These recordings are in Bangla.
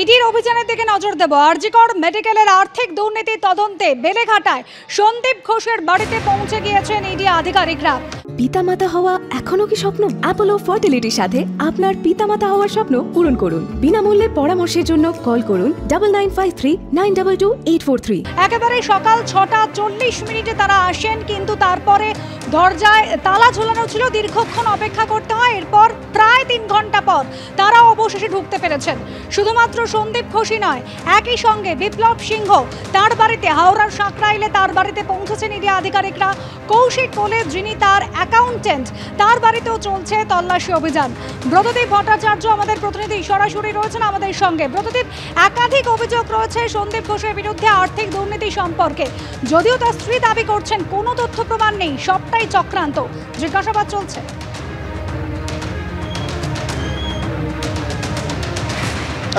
ইডির অভিযানের দিকে নজর দেব। আরজিকর মেডিকেলের আর্থিক দুর্নীতি তদন্তে বেলেঘাটায় সন্দীপ ঘোষের বাড়িতে পৌঁছে গিয়েছেন ইডি আধিকারিকরা। পিতামাতা হওয়া এখনো কি স্বপ্ন? অ্যাপোলো ফার্টিলিটির সাথে আপনার পিতামাতা হওয়ার স্বপ্ন পূরণ করুন। বিনামূল্যে পরামর্শের জন্য কল করুন 9953922843। একেবারে সকাল 6:40 তারা আসেন, কিন্তু তারপরে দরজায় তালা ঝোলানো ছিল, দীর্ঘক্ষণ অপেক্ষা করতে হয়। এরপর প্রায় 3 ঘন্টা পর তারা অবশেষে ঢুকতে পেরেছেন। শুধুমাত্র সন্দীপ ঘোষই নয়, একই সঙ্গে বিপ্লব সিংহ তার বাড়িতে, হাওড়ার সাঁকরাইলে তার বাড়িতে পৌঁছেছেন ইডি আধিকারিকরা। কৌশিক কোলে, যিনি তার অ্যাকাউন্টেন্ট, তার বাড়িতেও চলছে তল্লাশি অভিযান। ব্রতদীপ ভট্টাচার্য আমাদের প্রতিনিধি সরাসরি রয়েছেন আমাদের সঙ্গে। ব্রতদীপ, একাধিক অভিযোগ রয়েছে সন্দীপ ঘোষের বিরুদ্ধে আর্থিক দুর্নীতি সম্পর্কে, যদিও তার স্ত্রী দাবি করছেন কোনো তথ্য প্রমাণ নেই, সবটাই চক্রান্ত। জিজ্ঞাসাবাদ চলছে।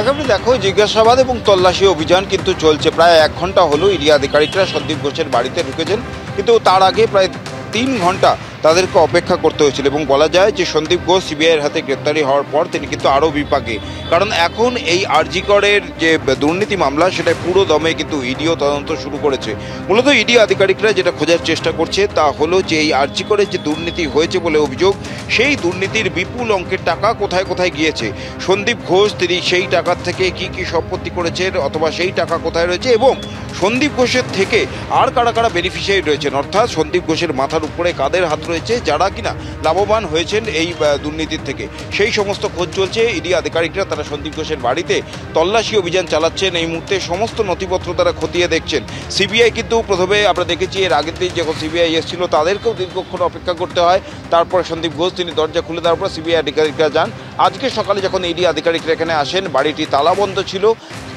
এখন দেখো, জিজ্ঞাসাবাদ এবং তল্লাশি অভিযান কিন্তু চলছে। প্রায় 1 ঘন্টা হলো ইডি আধিকারিকরা সন্দীপ ঘোষের বাড়িতে ঢুকেছেন, কিন্তু তার আগে প্রায় 3 ঘন্টা তাদেরকে অপেক্ষা করতে হয়েছিল। এবং বলা যায় যে সন্দীপ ঘোষ সিবিআইয়ের হাতে গ্রেপ্তারি হওয়ার পর তিনি কিন্তু আরও বিপাকে, কারণ এখন এই আরজিকরের যে দুর্নীতি মামলা সেটা পুরো দমে কিন্তু ইডিও তদন্ত শুরু করেছে। মূলত ইডি আধিকারিকরা যেটা খোঁজার চেষ্টা করছে তা হলো যে এই আরজিকরের যে দুর্নীতি হয়েছে বলে অভিযোগ, সেই দুর্নীতির বিপুল অঙ্কের টাকা কোথায় কোথায় গিয়েছে, সন্দীপ ঘোষ তিনি সেই টাকার থেকে কি কি সম্পত্তি করেছেন অথবা সেই টাকা কোথায় রয়েছে, এবং সন্দীপ ঘোষের থেকে আর কারা কারা বেনিফিশিয়ারি রয়েছেন, অর্থাৎ সন্দীপ ঘোষের মাথার উপরে কাদের হাত রয়েছে যারা কিনা লাভবান হয়েছেন এই দুর্নীতির থেকে, সেই সমস্ত খোঁজ চলছে। ইডি আধিকারিকরা তারা সন্দীপ ঘোষের বাড়িতে তল্লাশি অভিযান চালাচ্ছেন। এই মুহূর্তে সমস্ত নথিপত্র তারা খতিয়ে দেখছেন। সিবিআই কিন্তু প্রথমে আমরা দেখেছি এর আগের দিন যখন সিবিআই এসেছিল তাদেরকেও দীর্ঘক্ষণ অপেক্ষা করতে হয়, তারপর সন্দীপ ঘোষ তিনি দরজা খুলে দেওয়ার পর সিবিআই আধিকারিকরা যান। আজকে সকালে যখন ইডি আধিকারিকরা এখানে আসেন, বাড়িটি তালাবন্ধ ছিল।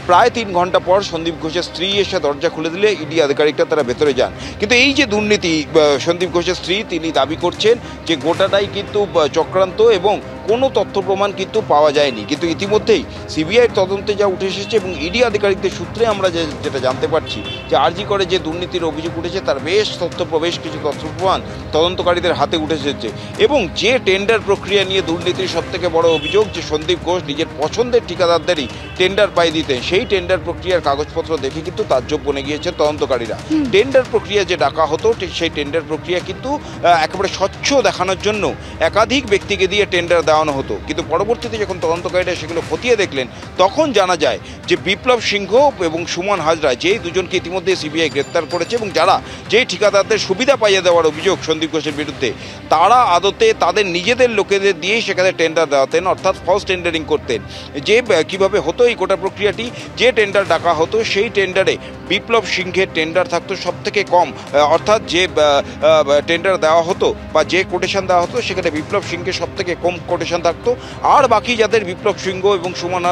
প্রায় 3 ঘন্টা পর সন্দীপ ঘোষের স্ত্রী এসে দরজা খুলে দিলে ইডি আধিকারিকরা তারা ভেতরে যান। কিন্তু এই যে দুর্নীতি, সন্দীপ ঘোষের স্ত্রী তিনি দাবি করছেন যে গোটাটাই কিন্তু চক্রান্ত এবং কোনো তথ্য প্রমাণ কিন্তু পাওয়া যায়নি। কিন্তু ইতিমধ্যেই সিবিআইয়ের তদন্তে যা উঠে এসেছে এবং ইডি আধিকারিকদের সূত্রে আমরা যেটা জানতে পারছি যে আরজিকরে যে দুর্নীতির অভিযোগ উঠেছে তার বেশ কিছু তথ্য প্রমাণ তদন্তকারীদের হাতে উঠে এসেছে। এবং যে টেন্ডার প্রক্রিয়া নিয়ে দুর্নীতির সবথেকে বড় অভিযোগ যে সন্দীপ ঘোষ নিজের পছন্দের ঠিকাদারদেরই টেন্ডার পাই দিতেন, সেই টেন্ডার প্রক্রিয়ার কাগজপত্র দেখে কিন্তু তাজ্জব বনে গিয়েছে তদন্তকারীরা। টেন্ডার প্রক্রিয়া যে ডাকা হতো সেই টেন্ডার প্রক্রিয়া কিন্তু একেবারে স্বচ্ছ দেখানোর জন্য একাধিক ব্যক্তিকে দিয়ে টেন্ডার দেওয়ানো হতো, কিন্তু পরবর্তীতে যখন তদন্তকারীরা সেগুলো খতিয়ে দেখলেন তখন জানা যায় যে বিপ্লব সিংহ এবং সুমন হাজরা, যেই দুজনকে ইতিমধ্যে সিবিআই গ্রেপ্তার করেছে এবং যারা যেই ঠিকাদারদের সুবিধা পাইয়ে দেওয়ার অভিযোগ সন্দীপ ঘোষের বিরুদ্ধে, তারা আদতে তাদের নিজেদের লোকেদের দিয়েই সেখানে টেন্ডার দেওয়াতেন, অর্থাৎ ফলস টেন্ডারিং করতেন। যে কীভাবে হতো এই গোটা প্রক্রিয়াটি, যে টেন্ডার ডাকা হতো সেই টেন্ডারে বিপ্লব সিংহের টেন্ডার থাকতো সবথেকে কম, অর্থাৎ যে টেন্ডার দেওয়া হতো বা যে কোটেশন দেওয়া হতো সেখানে বিপ্লব সিংহের সবথেকে কম কোটেশন থাকতো। আর বাকি যাদের বিপ্লব সিংহ এবং সুমন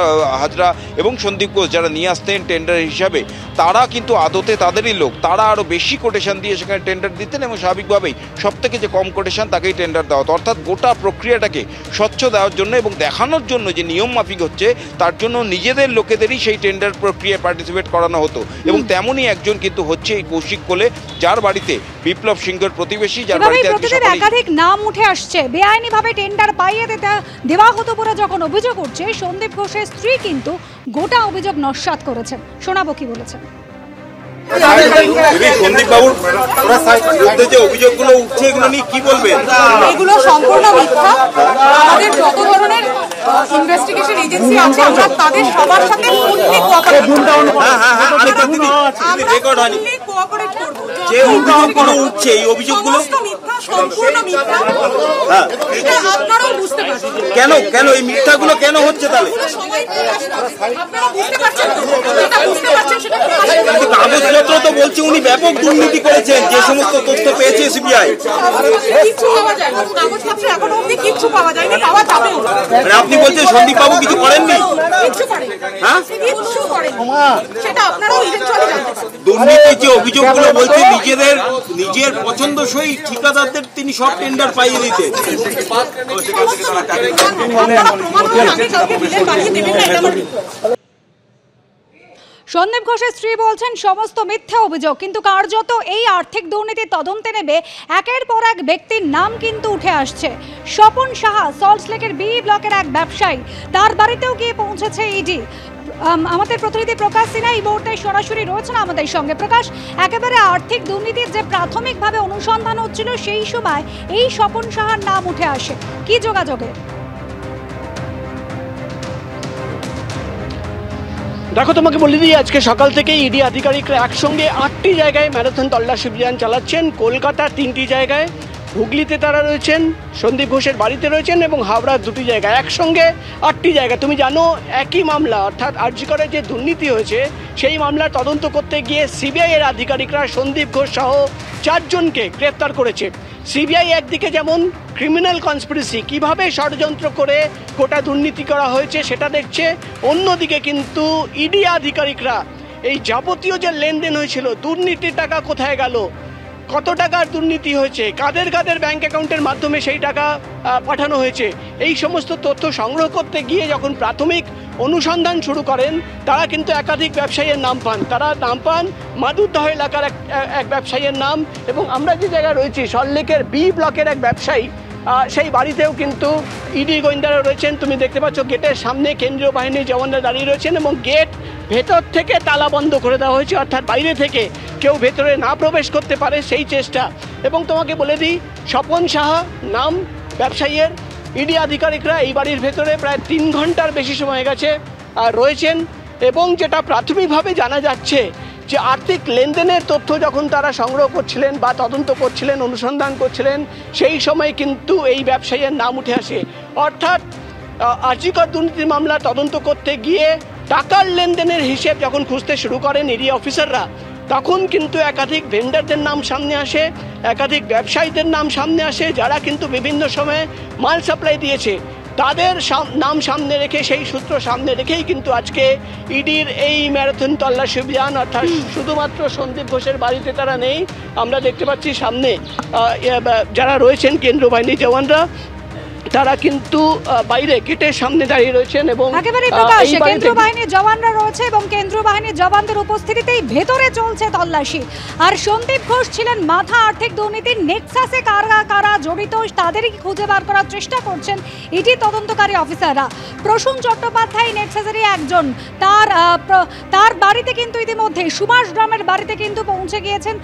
হাজরা এবং সন্দীপ ঘোষ যারা নিয়ে আসতেন টেন্ডার হিসাবে, তারা কিন্তু আদতে তাদেরই লোক, তারা আরও বেশি কোটেশন দিয়ে সেখানে টেন্ডার দিতেন এবং স্বাভাবিকভাবেই সবথেকে যে কম কোটেশন তাকেই টেন্ডার দেওয়া হতো। অর্থাৎ গোটা প্রক্রিয়াটাকে স্বচ্ছ দেওয়ার জন্য এবং দেখানোর জন্য যে নিয়ম মাফিক হচ্ছে তার জন্য নিজেদের লোকেদেরই সেই টেন্ডার প্রক্রিয়ায় পার্টিসিপেট করানো হতো। এবং তেমনই একজন কিন্তু হচ্ছে এই কৌশিক কোলে, যার বাড়িতে বিপ্লব সিংহের প্রতিবেশী, যার বাড়িতে একাধিক নাম উঠে আসছে বেআইনিভাবে টেন্ডার পাইয়ে দেওয়া হতো বলে যখন অভিযোগ উঠছে, সন্দীপ ঘোষের স্ত্রী কিন্তু গোটা অভিযোগ নস্যাৎ করেছেন। শোনাবো কি বলেছেন। অভিযোগগুলো উঠছে এগুলো নিয়ে কি বলবেন? এগুলো সম্পূর্ণ মিথ্যা। আমাদের যত ধরনের ইনভেস্টিগেশন এজেন্সি আছে আমরা তাদের সবার সাথে ফুললি কোঅপারেট করব। আমি রেকর্ড হয়নি কোঅপারেট করব। যে অভিযোগগুলো উঠছে এই অভিযোগগুলো সম্পূর্ণ মিথ্যা। হ্যাঁ, এটা আপনারাও বুঝতে পারছেন। কেন এই মিথ্যাগুলো কেন হচ্ছে তাহলে? আপনারা বুঝতে পারছেন তো? এটা বুঝতে পারছেন সেটা কাগজ তো বলছে উনি ব্যাপক দুর্নীতি করেছেন, যে সমস্ত তথ্য পেয়েছে সিবিআই। আপনি বলছেন সন্দীপ বাবু কিছু করেননি? দুর্নীতি যে অভিযোগগুলো বলছে নিজের পছন্দসই ঠিকাদারদের তিনি সব টেন্ডার পাইয়ে দিতেন। সন্দীপ ঘোষের স্ত্রী বলছেন সমস্ত মিথ্যা অভিযোগ, কিন্তু কার্যত এই আর্থিক দুর্নীতি তদন্তে নেবে একের পর এক ব্যক্তির নাম কিন্তু উঠে আসছে। স্বপন সাহা, সল্টলেকের বি ব্লকের এক ব্যবসায়ী, তার বাড়িতেও গিয়ে পৌঁছেছে ইডি। আমাদের প্রতিনিধি প্রকাশ সিনহা এই মুহূর্তে সরাসরি রয়েছেন আমাদের সঙ্গে। প্রকাশ, একেবারে আর্থিক দুর্নীতির যে প্রাথমিকভাবে অনুসন্ধান হচ্ছিল সেই সময় এই স্বপন সাহার নাম উঠে আসে, কি যোগাযোগে? দেখো, তোমাকে বলে দিই, আজকে সকাল থেকে ইডি আধিকারিকরা একসঙ্গে 8টি জায়গায় ম্যারাথন তল্লাশি অভিযান চালাচ্ছেন। কলকাতার 3টি জায়গায়, হুগলিতে তারা রয়েছেন, সন্দীপ ঘোষের বাড়িতে রয়েছেন এবং হাওড়ার 2টি জায়গায়, একসঙ্গে 8টি জায়গা। তুমি জানো, একই মামলা অর্থাৎ আরজিকরের যে দুর্নীতি হয়েছে সেই মামলার তদন্ত করতে গিয়ে সিবিআইয়ের আধিকারিকরা সন্দীপ ঘোষ সহ 4 জনকে গ্রেপ্তার করেছে। সিবিআই একদিকে যেমন ক্রিমিনাল কনস্পিরেসি, কিভাবে ষড়যন্ত্র করে গোটা দুর্নীতি করা হয়েছে সেটা দেখছে, অন্যদিকে কিন্তু ইডি আধিকারিকরা এই যাবতীয় যে লেনদেন হয়েছিল, দুর্নীতির টাকা কোথায় গেল, কত টাকার দুর্নীতি হয়েছে, কাদের কাদের ব্যাঙ্ক অ্যাকাউন্টের মাধ্যমে সেই টাকা পাঠানো হয়েছে, এই সমস্ত তথ্য সংগ্রহ করতে গিয়ে যখন প্রাথমিক অনুসন্ধান শুরু করেন তারা কিন্তু একাধিক ব্যবসায়ীর নাম পান। তারা নাম পান মাদুরদহ এলাকার এক ব্যবসায়ীর নাম, এবং আমরা যে জায়গায় রয়েছি সল্টলেকের বি ব্লকের এক ব্যবসায়ী, সেই বাড়িতেও কিন্তু ইডি গোয়েন্দারা রয়েছেন। তুমি দেখতে পাচ্ছ গেটের সামনে কেন্দ্রীয় বাহিনীর জওয়ানরা দাঁড়িয়ে রয়েছেন এবং গেট ভেতর থেকে তালা বন্ধ করে দেওয়া হয়েছে, অর্থাৎ বাইরে থেকে কেউ ভেতরে না প্রবেশ করতে পারে সেই চেষ্টা। এবং তোমাকে বলে দিই, স্বপন সাহা নাম ব্যবসায়ীর, ইডি আধিকারিকরা এই বাড়ির ভেতরে প্রায় 3 ঘন্টার বেশি সময় গেছে আর রয়েছেন। এবং যেটা প্রাথমিকভাবে জানা যাচ্ছে যে আর্থিক লেনদেনের তথ্য যখন তারা সংগ্রহ করছিলেন বা তদন্ত করছিলেন, অনুসন্ধান করছিলেন, সেই সময় কিন্তু এই ব্যবসায়ীর নাম উঠে আসে। অর্থাৎ আরজিকর দুর্নীতি মামলা তদন্ত করতে গিয়ে টাকার লেনদেনের হিসেব যখন খুঁজতে শুরু করেন ইডি অফিসাররা, তখন কিন্তু একাধিক ভেন্ডারদের নাম সামনে আসে, একাধিক ব্যবসায়ীদের নাম সামনে আসে যারা কিন্তু বিভিন্ন সময়ে মাল সাপ্লাই দিয়েছে। তাদের নাম সামনে রেখে, সেই সূত্র সামনে রেখেই কিন্তু আজকে ইডির এই ম্যারাথন তল্লাশি অভিযান। অর্থাৎ শুধুমাত্র সন্দীপ ঘোষের বাড়িতে তারা নেই, আমরা দেখতে পাচ্ছি সামনে যারা রয়েছেন কেন্দ্রীয় বাহিনীর জওয়ানরা, তারা কিন্তু বাইরে গেটের সামনে দাঁড়িয়ে রয়েছেন এবং একেবারে প্রকাশ্যে কেন্দ্রীয় বাহিনীর জওয়ানরা রয়েছে এবং কেন্দ্রীয় বাহিনীর জওয়ানদের উপস্থিতিতেই ভেতরে চলছে তল্লাশি। আর সন্দীপ ঘোষ ছিলেন মাথা, আর্থিক দুর্নীতির নেক্সাসে কারা কারা জড়িত তাদেরই খুঁজে বার করার চেষ্টা করছেন ইডি তদন্তকারী অফিসাররা। প্রসূন চট্টোপাধ্যায় নেক্সাসেরই একজন, তার বাড়িতে কিন্তু ইতিমধ্যে সুভাষ গ্রামের বাড়িতে কিন্তু পৌঁছে গিয়েছেন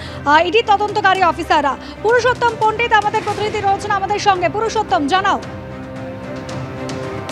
ইডি তদন্তকারী অফিসাররা। পুরুষোত্তম পণ্ডিত আমাদের প্রতিনিধি রয়েছেন আমাদের সঙ্গে। পুরুষোত্তম, জানাও।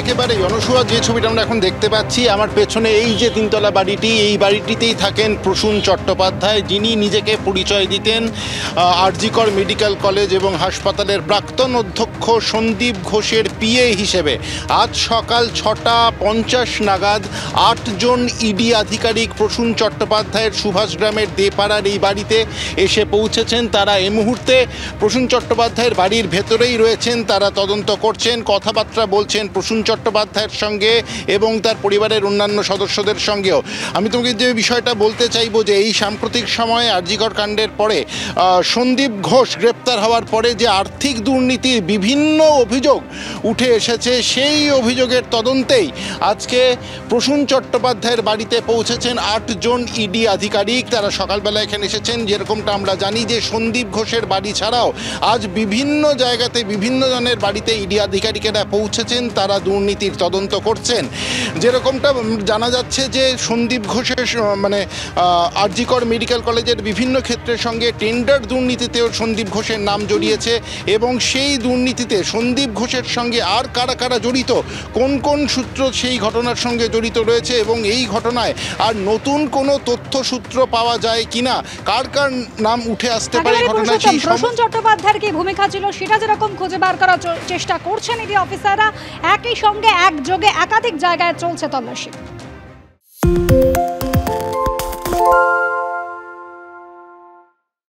একেবারে জনসুয়া, যে ছবিটা আমরা এখন দেখতে পাচ্ছি আমার পেছনে, এই যে 3তলা বাড়িটি, এই বাড়িটিতেই থাকেন প্রসূন চট্টোপাধ্যায়, যিনি নিজেকে পরিচয় দিতেন আরজিকর মেডিকেল কলেজ এবং হাসপাতালের প্রাক্তন অধ্যক্ষ সন্দীপ ঘোষের পিএ হিসেবে। আজ সকাল 6:50 নাগাদ 8 জন ইডি আধিকারিক প্রসূন চট্টোপাধ্যায়ের সুভাষ গ্রামের দেপাড়ার এই বাড়িতে এসে পৌঁছেছেন। তারা এই মুহূর্তে প্রসূন চট্টোপাধ্যায়ের বাড়ির ভেতরেই রয়েছেন, তারা তদন্ত করছেন, কথাবার্তা বলছেন প্রসূন চট্টোপাধ্যায়ের সঙ্গে এবং তার পরিবারের অন্যান্য সদস্যদের সঙ্গেও। আমি তোমাকে যে বিষয়টা বলতে চাইবো, যে এই সাম্প্রতিক সময়ে আরজিকর কাণ্ডের পরে সন্দীপ ঘোষ গ্রেপ্তার হওয়ার পরে যে আর্থিক দুর্নীতির বিভিন্ন অভিযোগ উঠে এসেছে, সেই অভিযোগের তদন্তেই আজকে প্রসূন চট্টোপাধ্যায়ের বাড়িতে পৌঁছেছেন 8 জন ইডি আধিকারিক। তারা সকালবেলা এখানে এসেছেন। যেরকমটা আমরা জানি যে সন্দীপ ঘোষের বাড়ি ছাড়াও আজ বিভিন্ন জায়গাতে বিভিন্ন জনের বাড়িতে ইডি আধিকারিকেরা পৌঁছেছেন, তারা দুর্নীতির তদন্ত করছেন। যেরকমটা জানা যাচ্ছে যে সন্দীপ ঘোষের আরজিকর মেডিকেল কলেজের বিভিন্ন ক্ষেত্রের সঙ্গে টেন্ডার দুর্নীতিতেও সন্দীপ ঘোষের নাম জড়িয়েছে, এবং সেই দুর্নীতিতে সন্দীপ ঘোষের সঙ্গে আর কারা কারা জড়িত, কোন কোন সূত্র সেই ঘটনার সঙ্গে জড়িত রয়েছে এবং এই ঘটনায় আর নতুন কোনো তথ্য সূত্র পাওয়া যায় কিনা, কার কার নাম উঠে আসতে পারে, ঘটনার সেই প্রসূন চট্টোপাধ্যায়ের কি ভূমিকা ছিল সেটা যেরকম খুঁজে বার করার চেষ্টা করছেন ইডি অফিসাররা, একই সঙ্গে একযোগে একাধিক জায়গায় চলছে তল্লাশি।